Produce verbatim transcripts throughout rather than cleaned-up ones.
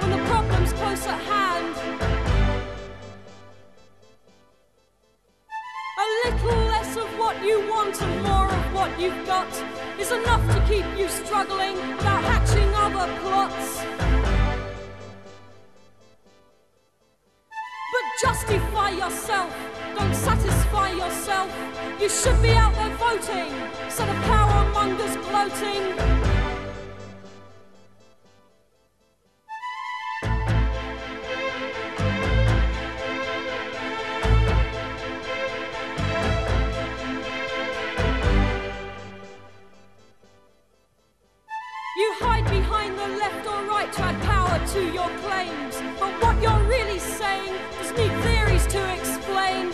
when the problem's close at hand. A little less of what you want and more of what you've got is enough to keep you struggling without hatching other plots. But justify yourself, don't satisfy yourself. You should be out there voting, so the power mongers gloating. To your claims, but what you're really saying does need theories to explain.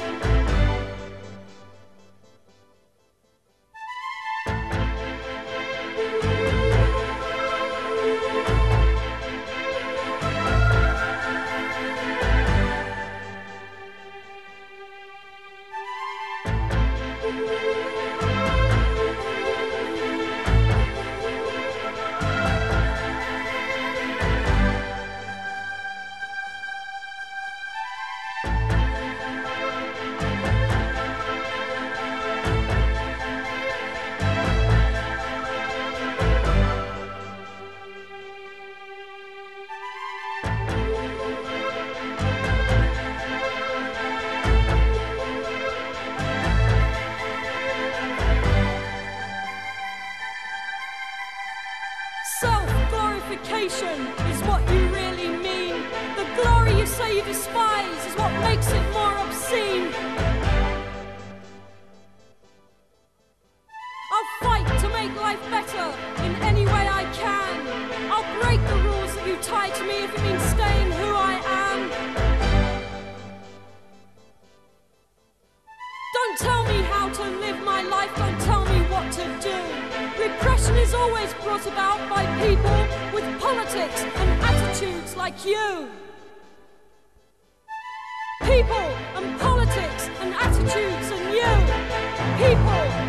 Self-glorification is what you really mean. The glory you say you despise is what makes it more obscene. I'll fight to make life better in any way I can. I'll break the rules that you tie to me if it means staying who I am. Don't tell me how to live my life, don't tell me what to do. Repression is always brought about by people with politics and attitudes like you. People and politics and attitudes and you. People.